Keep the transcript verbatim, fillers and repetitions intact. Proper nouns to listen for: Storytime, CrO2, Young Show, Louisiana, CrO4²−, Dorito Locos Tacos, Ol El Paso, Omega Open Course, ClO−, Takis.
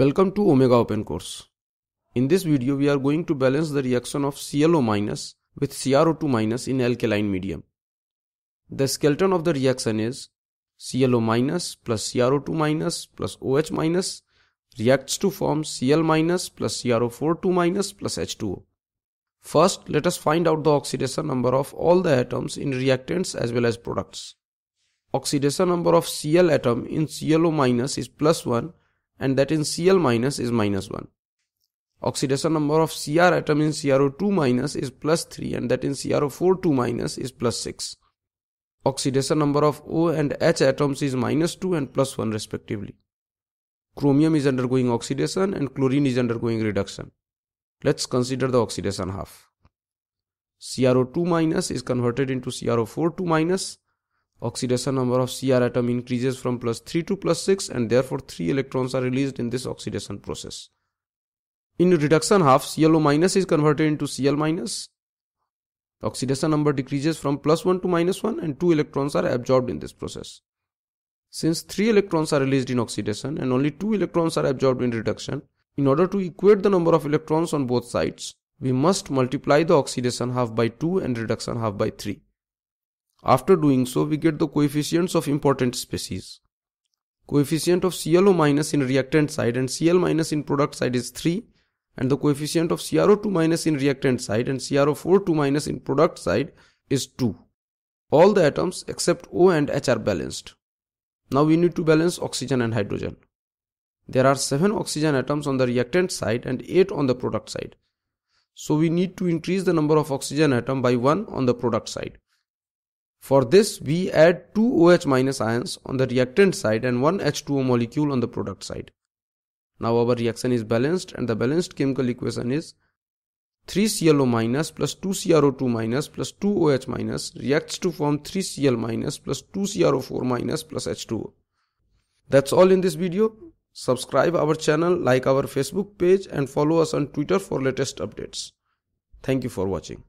Welcome to Omega Open Course. In this video we are going to balance the reaction of C l O minus with C r O two minus in alkaline medium. The skeleton of the reaction is C l O minus plus C r O two minus plus O H minus reacts to form C l minus plus C r O four two minus plus H two O. First, let us find out the oxidation number of all the atoms in reactants as well as products. Oxidation number of C l atom in C l O minus is plus one. And that in C l minus is minus one. Oxidation number of C r atom in C r O two minus is plus three, and that in C r O four two minus is plus six. Oxidation number of O and H atoms is minus two and plus one respectively. Chromium is undergoing oxidation and chlorine is undergoing reduction. Let's consider the oxidation half. C r O two minus is converted into C r O four two minus. Oxidation number of C r atom increases from plus three to plus six, and therefore three electrons are released in this oxidation process. In reduction half, C l O minus is converted into C l minus. Oxidation number decreases from plus one to minus one, and two electrons are absorbed in this process. Since three electrons are released in oxidation and only two electrons are absorbed in reduction, in order to equate the number of electrons on both sides, we must multiply the oxidation half by two and reduction half by three. After doing so, we get the coefficients of important species. Coefficient of C l O minus in reactant side and C l minus in product side is three, and the coefficient of C r O two minus in reactant side and C r O four two minus in product side is two. All the atoms except O and H are balanced. Now we need to balance oxygen and hydrogen. There are seven oxygen atoms on the reactant side and eight on the product side. So we need to increase the number of oxygen atom by one on the product side. For this, we add two O H minus ions on the reactant side and one H two O molecule on the product side. Now our reaction is balanced, and the balanced chemical equation is three C l O minus plus two C r O two minus plus two O H minus reacts to form three C l minus plus two C r O four minus plus H two O. That's all in this video. Subscribe our channel, like our Facebook page, and follow us on Twitter for latest updates. Thank you for watching.